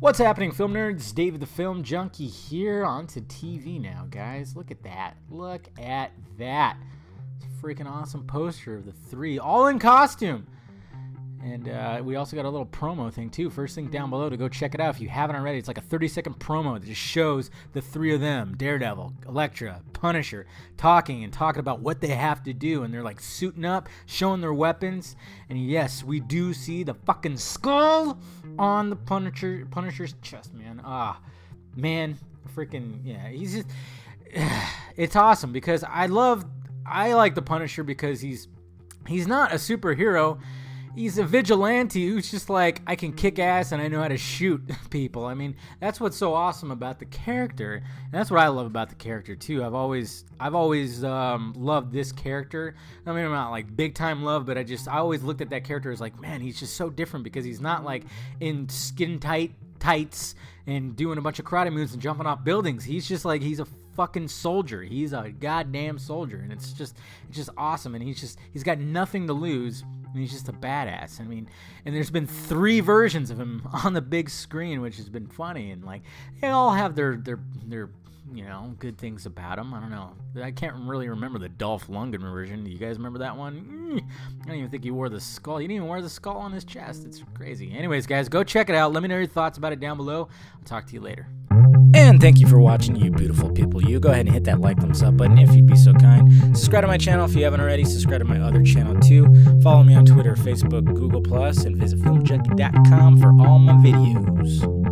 What's happening, film nerds? David the Film Junkie here. On to TV now, guys. Look at that. Look at that. It's a freaking awesome poster of the three, all in costume. And we also got a little promo thing, too. First thing down below to go check it out if you haven't already. It's like a 30-second promo that just shows the three of them, Daredevil, Elektra, Punisher, talking about what they have to do. And they're, like, suiting up, showing their weapons. And, yes, we do see the fucking skull on the Punisher's chest, man. Ah, man, freaking, yeah, he's just, it's awesome because I like the Punisher because he's not a superhero. He's a vigilante who's just like, I can kick ass and I know how to shoot people. I mean, that's what's so awesome about the character, and that's what I love about the character too. I've always loved this character. I mean, I'm not like big time love, but I always looked at that character as like, man, he's just so different because he's not like in skin tight tights and doing a bunch of karate moves and jumping off buildings. He's just like, he's a fucking soldier. He's a goddamn soldier, and it's just awesome. And he's got nothing to lose. And he's just a badass. I mean, and there's been three versions of him on the big screen, which has been funny. And like, they all have their you know, good things about him. I don't know. I can't really remember the Dolph Lundgren version. Do you guys remember that one? I don't even think he wore the skull. He didn't even wear the skull on his chest. It's crazy. Anyways, guys, go check it out. Let me know your thoughts about it down below. I'll talk to you later. And thank you for watching, you beautiful people. You go ahead and hit that like, thumbs up button if you'd be so kind. Subscribe to my channel if you haven't already. Subscribe to my other channel too. Follow me on Twitter, Facebook, Google+, and visit FilmJunkee.com for all my videos.